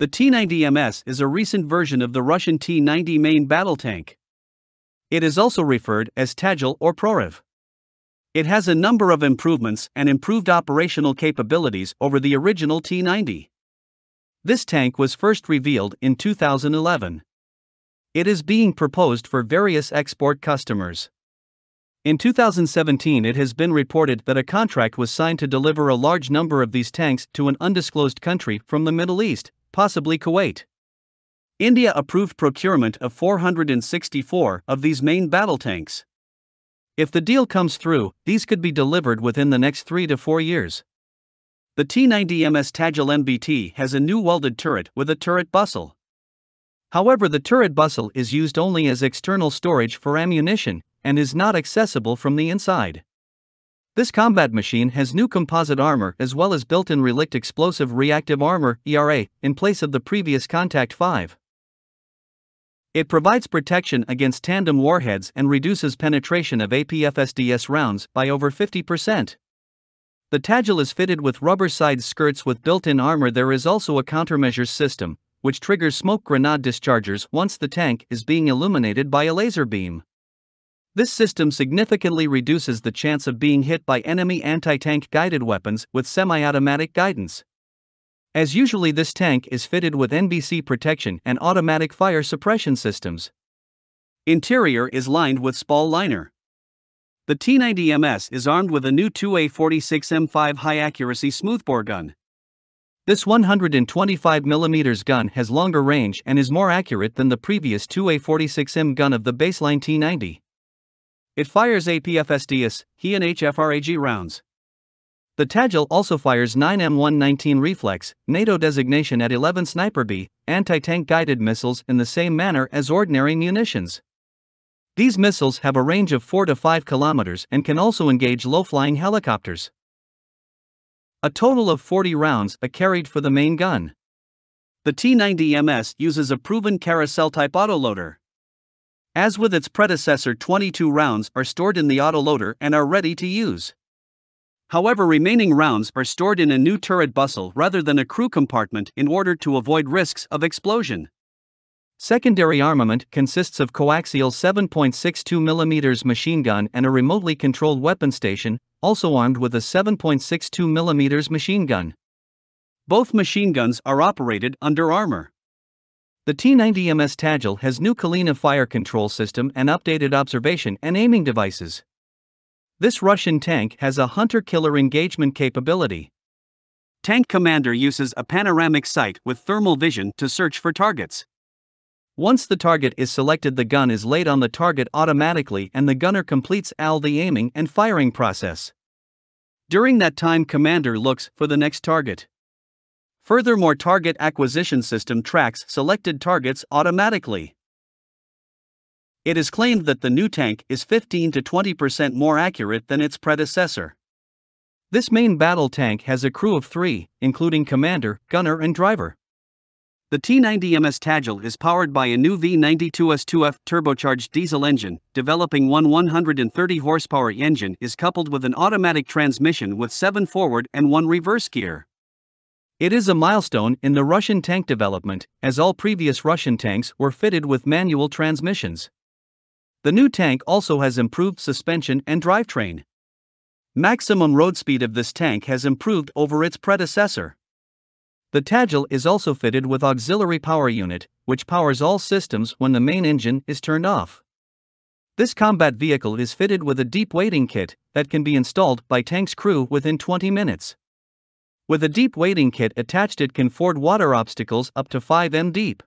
The T-90MS is a recent version of the Russian T-90 main battle tank. It is also referred as Tagil or Proryv. It has a number of improvements and improved operational capabilities over the original T-90. This tank was first revealed in 2011. It is being proposed for various export customers. In 2017, it has been reported that a contract was signed to deliver a large number of these tanks to an undisclosed country from the Middle East, possibly Kuwait. India approved procurement of 464 of these main battle tanks. If the deal comes through, these could be delivered within the next 3 to 4 years. The T-90MS Tagil MBT has a new welded turret with a turret bustle. However, the turret bustle is used only as external storage for ammunition and is not accessible from the inside. This combat machine has new composite armor as well as built-in Relikt explosive reactive armor (ERA) in place of the previous Kontakt-5. It provides protection against tandem warheads and reduces penetration of APFSDS rounds by over 50%. The Tagil is fitted with rubber side skirts with built-in armor. There is also a countermeasures system, which triggers smoke grenade dischargers once the tank is being illuminated by a laser beam. This system significantly reduces the chance of being hit by enemy anti-tank guided weapons with semi-automatic guidance. As usually, this tank is fitted with NBC protection and automatic fire suppression systems. Interior is lined with spall liner. The T-90MS is armed with a new 2A46M5 high-accuracy smoothbore gun. This 125mm gun has longer range and is more accurate than the previous 2A46M gun of the baseline T-90. It fires APFSDS, HE and HFRAG rounds. The Tagil also fires 9M119 Reflex, NATO designation AT-11 Sniper B, anti-tank guided missiles in the same manner as ordinary munitions. These missiles have a range of 4 to 5 kilometers and can also engage low-flying helicopters. A total of 40 rounds are carried for the main gun. The T-90MS uses a proven carousel-type autoloader. As with its predecessor, 22 rounds are stored in the autoloader and are ready to use. However, remaining rounds are stored in a new turret bustle rather than a crew compartment in order to avoid risks of explosion. Secondary armament consists of coaxial 7.62mm machine gun and a remotely controlled weapon station, also armed with a 7.62mm machine gun. Both machine guns are operated under armor. The T-90MS Tagil has new Kalina fire control system and updated observation and aiming devices. This Russian tank has a hunter-killer engagement capability. Tank commander uses a panoramic sight with thermal vision to search for targets. Once the target is selected, the gun is laid on the target automatically and the gunner completes all the aiming and firing process. During that time, commander looks for the next target. Furthermore, target acquisition system tracks selected targets automatically. It is claimed that the new tank is 15 to 20% more accurate than its predecessor. This main battle tank has a crew of 3, including commander, gunner and driver. The T-90MS Tagil is powered by a new V92S2F turbocharged diesel engine, developing one 130 horsepower engine is coupled with an automatic transmission with 7 forward and 1 reverse gear. It is a milestone in the Russian tank development, as all previous Russian tanks were fitted with manual transmissions. The new tank also has improved suspension and drivetrain. Maximum road speed of this tank has improved over its predecessor. The Tagil is also fitted with auxiliary power unit, which powers all systems when the main engine is turned off. This combat vehicle is fitted with a deep wading kit that can be installed by tank's crew within 20 minutes. With a deep wading kit attached, it can ford water obstacles up to 5 m deep.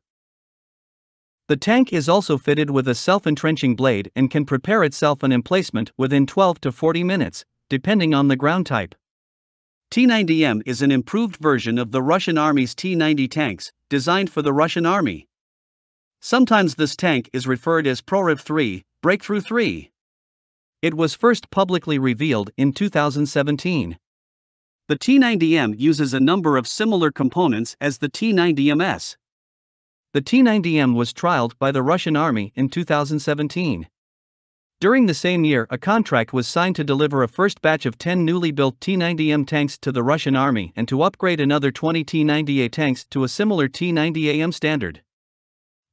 The tank is also fitted with a self-entrenching blade and can prepare itself an emplacement within 12 to 40 minutes, depending on the ground type. T-90M is an improved version of the Russian Army's T-90 tanks, designed for the Russian Army. Sometimes this tank is referred as Proryv-3, Breakthrough 3. It was first publicly revealed in 2017. The T-90M uses a number of similar components as the T-90MS. The T-90M was trialed by the Russian Army in 2017. During the same year, a contract was signed to deliver a first batch of 10 newly built T-90M tanks to the Russian army and to upgrade another 20 T-90A tanks to a similar T-90AM standard.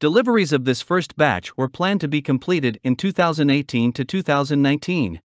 Deliveries of this first batch were planned to be completed in 2018 to 2019.